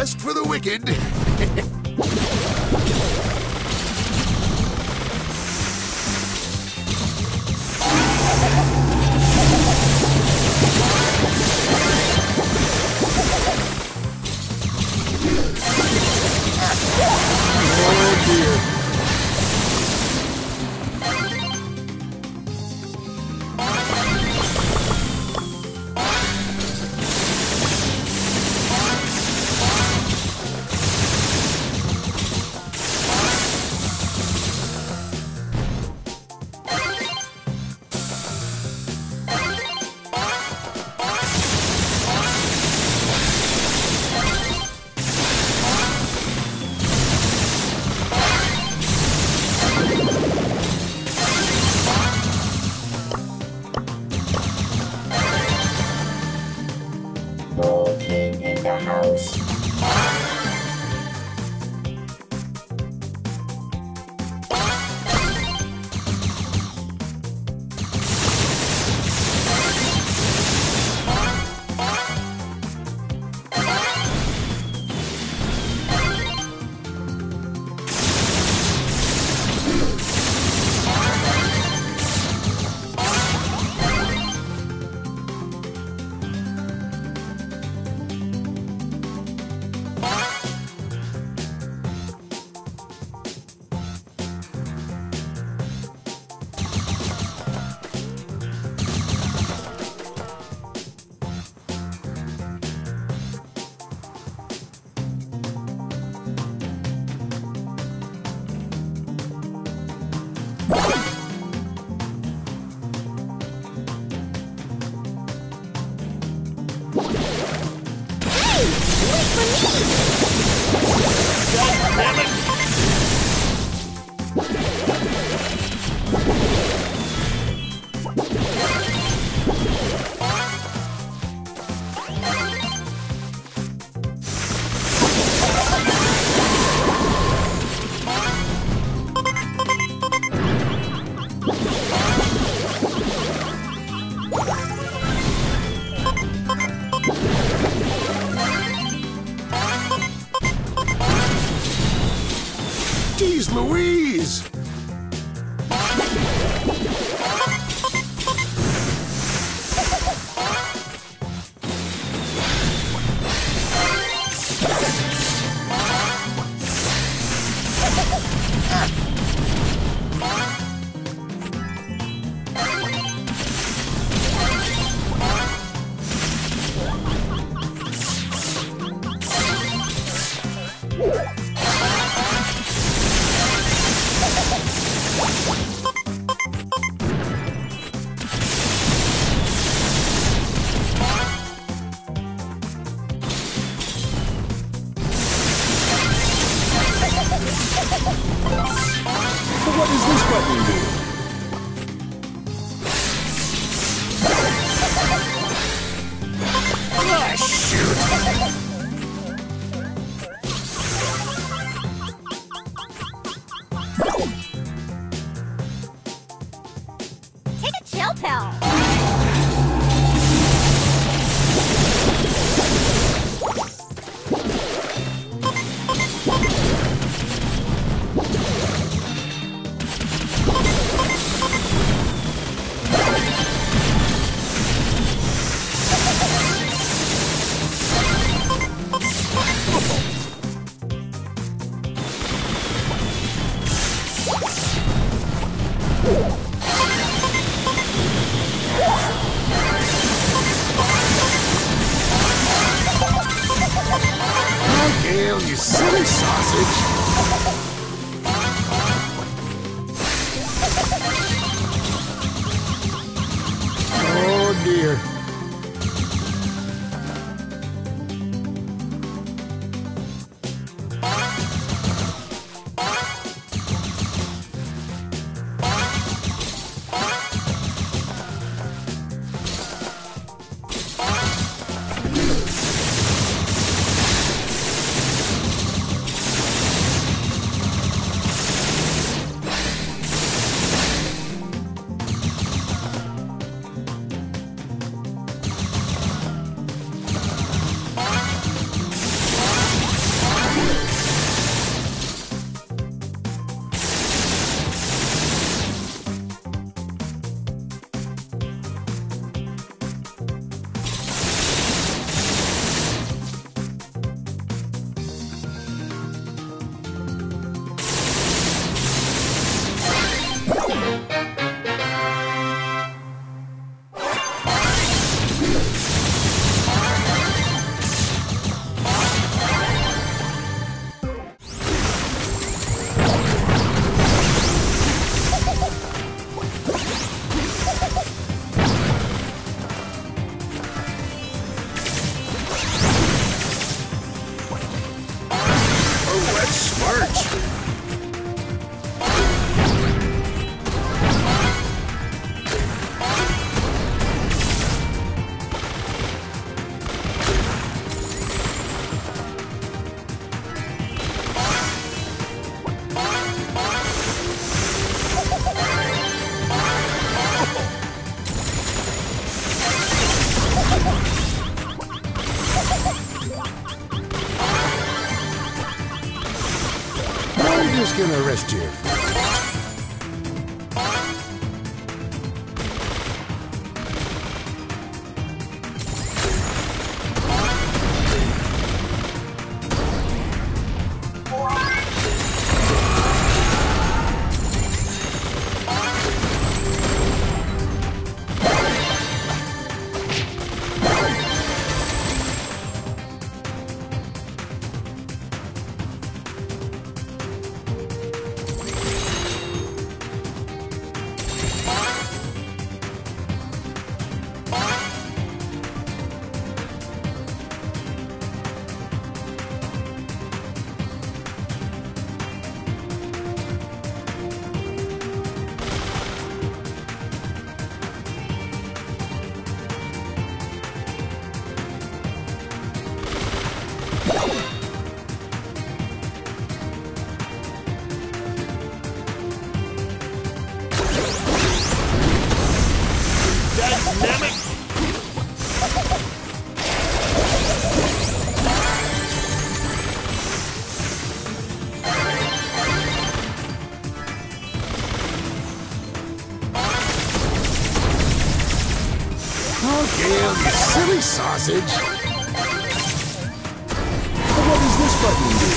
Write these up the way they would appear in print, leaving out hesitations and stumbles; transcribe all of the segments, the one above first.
rest for the wicked. Oh dear. Gale, you silly sausage! Oh dear. gonna arrest you. Gale, you silly sausage! But what does this button do?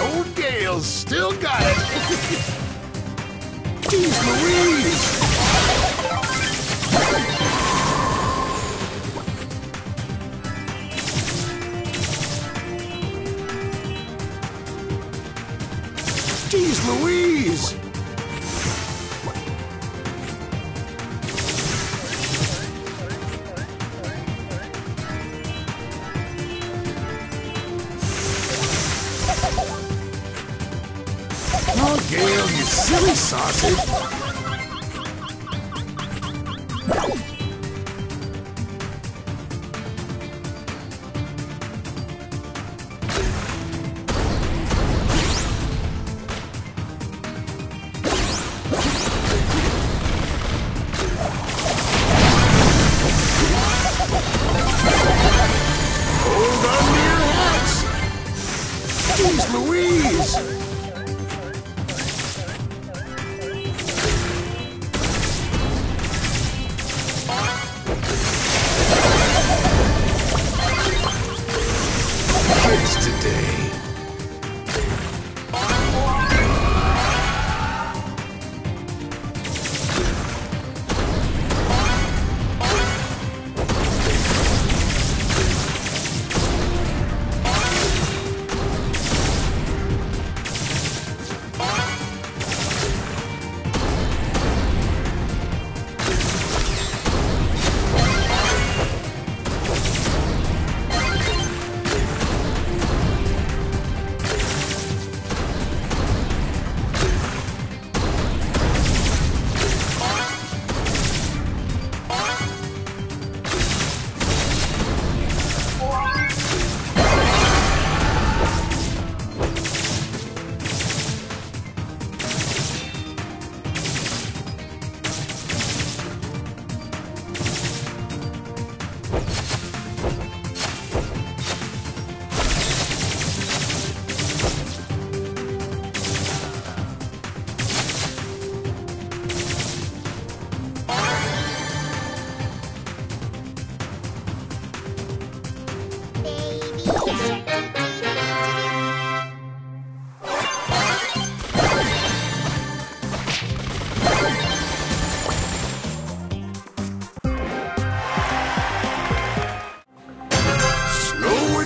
Oh, Gale's still got it! Jeez Louise! Jeez Louise! Oh, Gale, you silly sausage!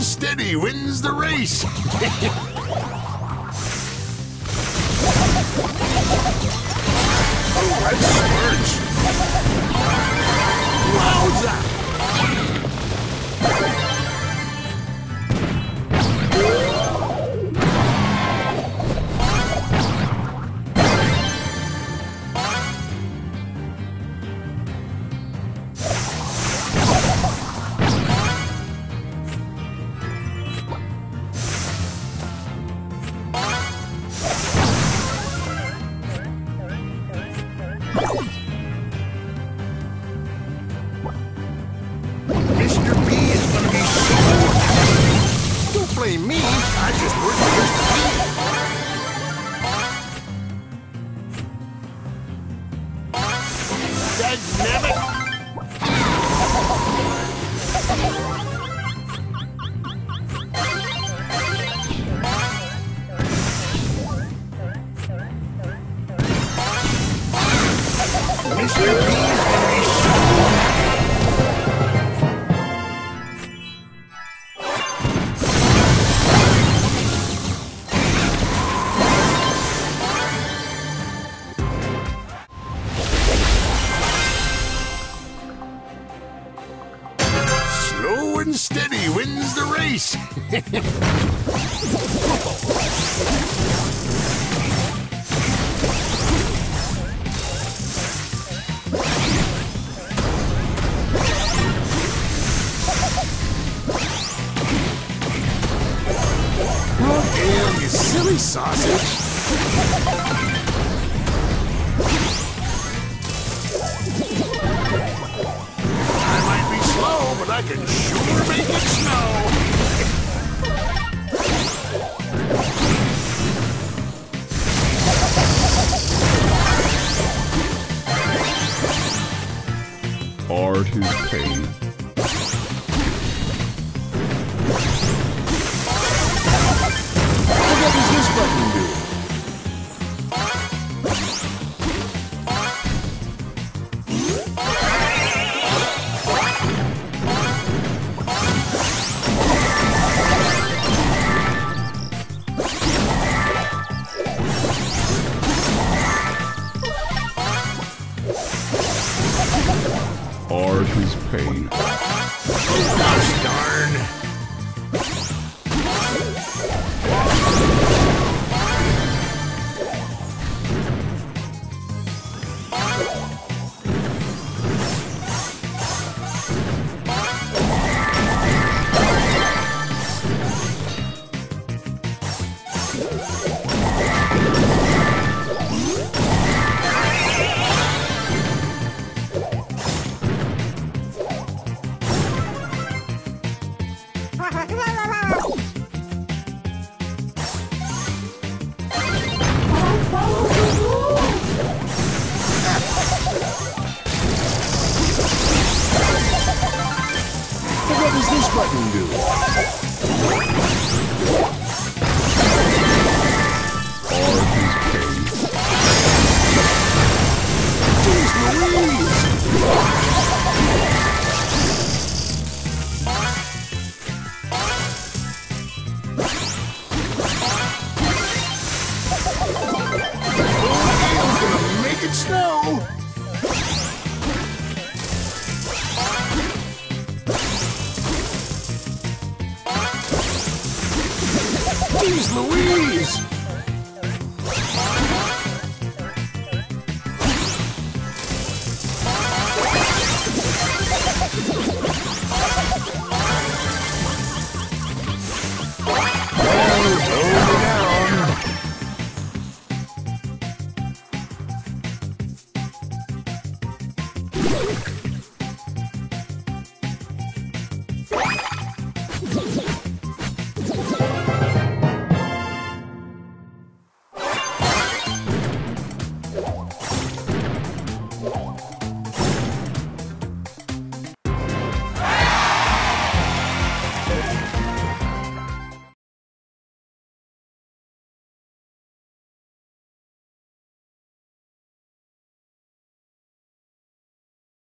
Steady wins the race. Oh, that's smart. Wowza! Steady wins the race. Oh, Gale, you silly sausage. I can sure make it snow. Art is pain. What does this button do? Pain. Oh, gosh darn! What does this button do?